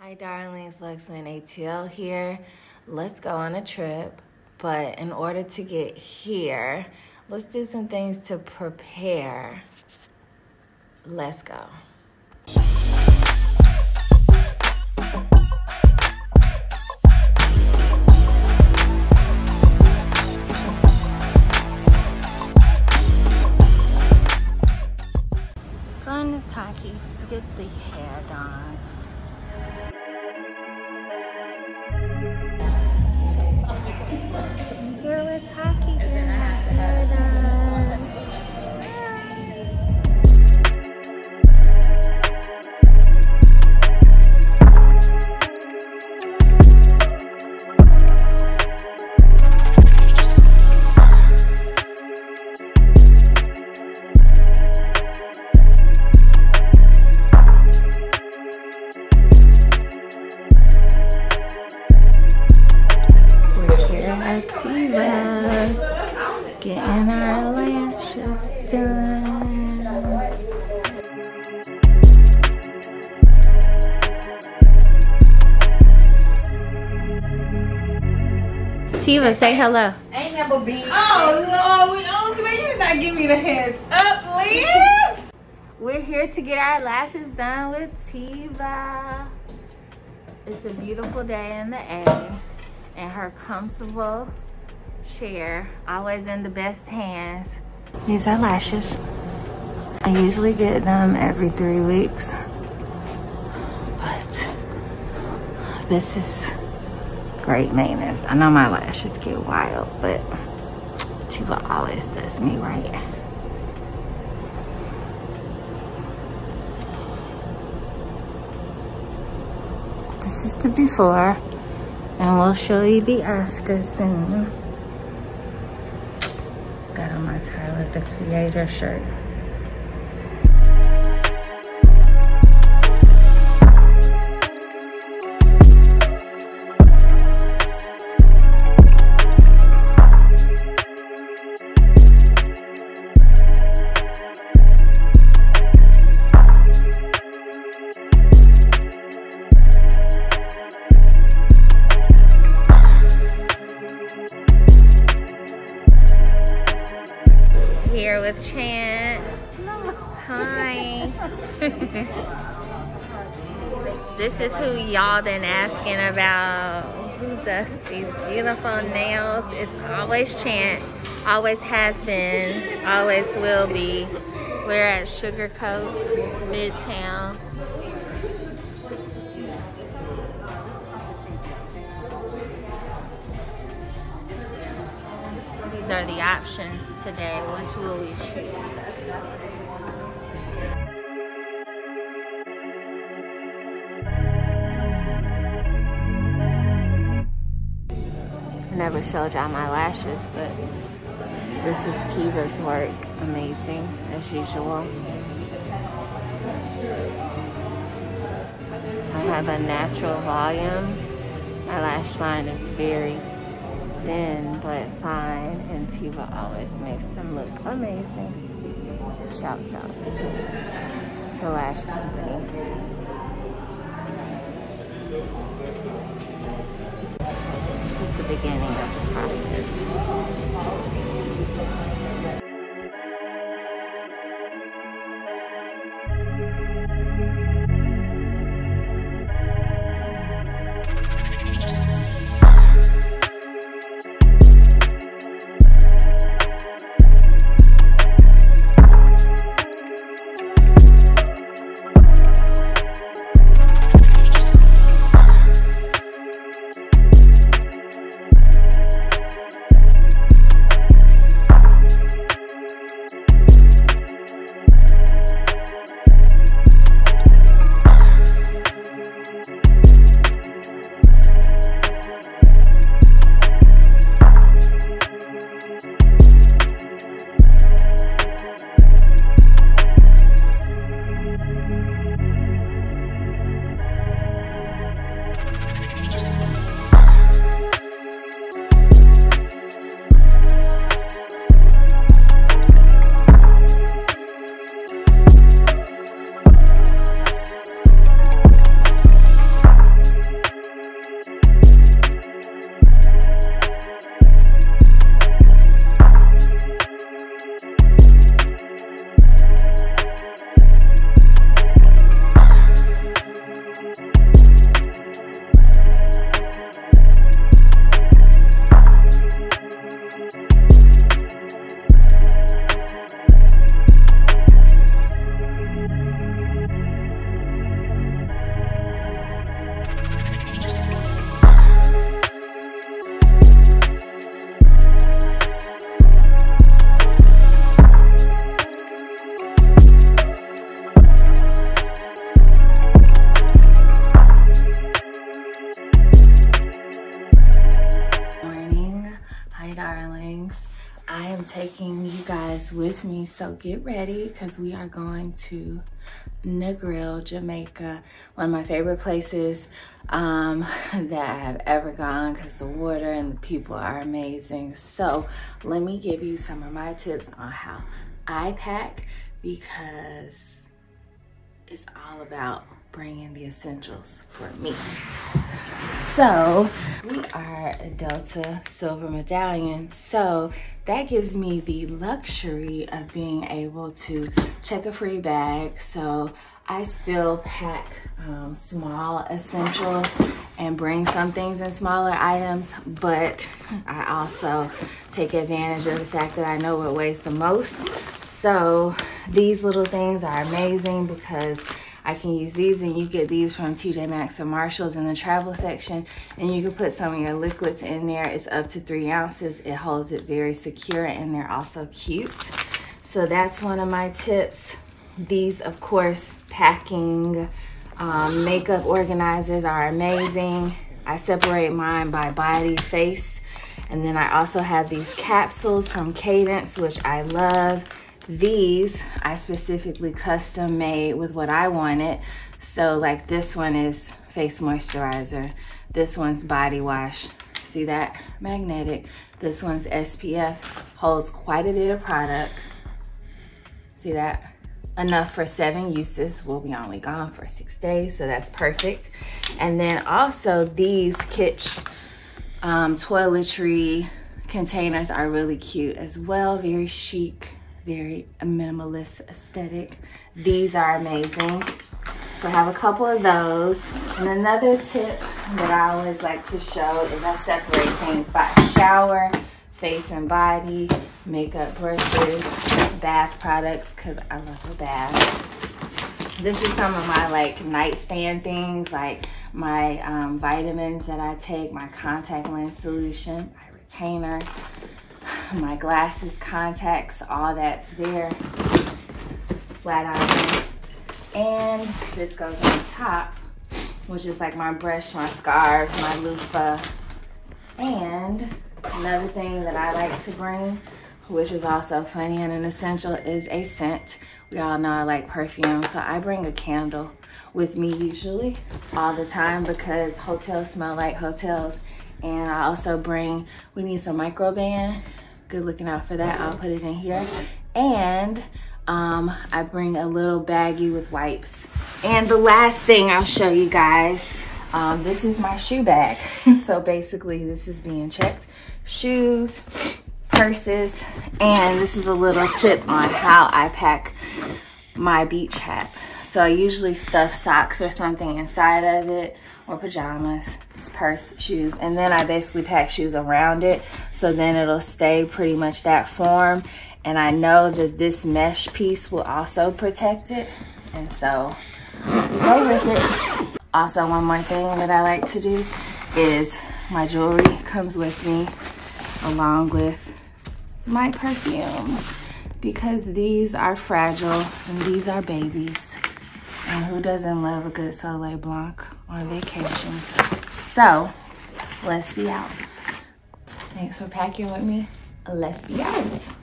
Hi darlings, LuxLynne ATL here. Let's go on a trip, but in order to get here, let's do some things to prepare. Let's go. Going to Taki's to get the hair done. Getting our lashes done. Teyva, say hello. Ain't never been. Oh Lord, we on today. You did not give me the hands up, Liam. We're here to get our lashes done with Teyva. It's a beautiful day in the A, and her comfortable chair, always in the best hands. These are lashes. I usually get them every 3 weeks, but this is great maintenance. I know my lashes get wild, but Teyva always does me right. This is the before, and we'll show you the after soon. Got on my Tyler the Creator shirt. Here with Chant. Hi. This is who y'all been asking about. Who does these beautiful nails? It's always Chant. Always has been. Always will be. We're at Sugar Coat Midtown. These are the options today. Which will we choose? I never showed y'all my lashes, but this is Teyva's work. Amazing, as usual. I have a natural volume. My lash line is very thin but fine, and Teyva always makes them look amazing. Shouts out to the Lash Company. This is the beginning of the process. taking you guys with me, so get ready because we are going to Negril, Jamaica, one of my favorite places that I have ever gone because the water and the people are amazing. So let me give you some of my tips on how I pack, because it's all about bringing the essentials for me. So we are a Delta Silver Medallion, so that gives me the luxury of being able to check a free bag. So I still pack small essentials and bring some things in smaller items, but I also take advantage of the fact that I know what weighs the most. So these little things are amazing because I can use these, and you get these from TJ Maxx or Marshalls in the travel section, and you can put some of your liquids in there. It's up to 3 ounces. It holds it very secure, and they're also cute. So that's one of my tips. These, of course, packing makeup organizers are amazing. I separate mine by body, face, and then I also have these capsules from Cadence, which I love. These I specifically custom made with what I wanted. So like this one is face moisturizer, this one's body wash, see that, magnetic, this one's SPF, holds quite a bit of product, see that, enough for 7 uses. We'll be only gone for 6 days, so that's perfect. And then also these Kitsch toiletry containers are really cute as well, very chic, very minimalist aesthetic. These are amazing. So I have a couple of those. And another tip that I always like to show is I separate things by shower, face and body, makeup brushes, bath products, because I love a bath. This is some of my like nightstand things, like my vitamins that I take, my contact lens solution, my retainer, my glasses, contacts, all that's there, flat irons, and this goes on top, which is like my brush, my scarf, my loofah. And another thing that I like to bring, which is also funny and an essential, is a scent. We all know I like perfume, so I bring a candle with me usually all the time because hotels smell like hotels. And I also bring, we need some microband, good looking out for that, I'll put it in here. And I bring a little baggie with wipes. And the last thing I'll show you guys, this is my shoe bag. So basically this is being checked, shoes, purses, and this is a little tip on how I pack my beach hat. So I usually stuff socks or something inside of it, or pajamas, purse, shoes, and then I basically pack shoes around it, so then it'll stay pretty much that form. And I know that this mesh piece will also protect it, and so go with it. Also, one more thing that I like to do is my jewelry comes with me along with my perfumes, because these are fragile and these are babies. And who doesn't love a good Soleil Blanc on vacation? So, let's be out. Thanks for packing with me. Let's be out.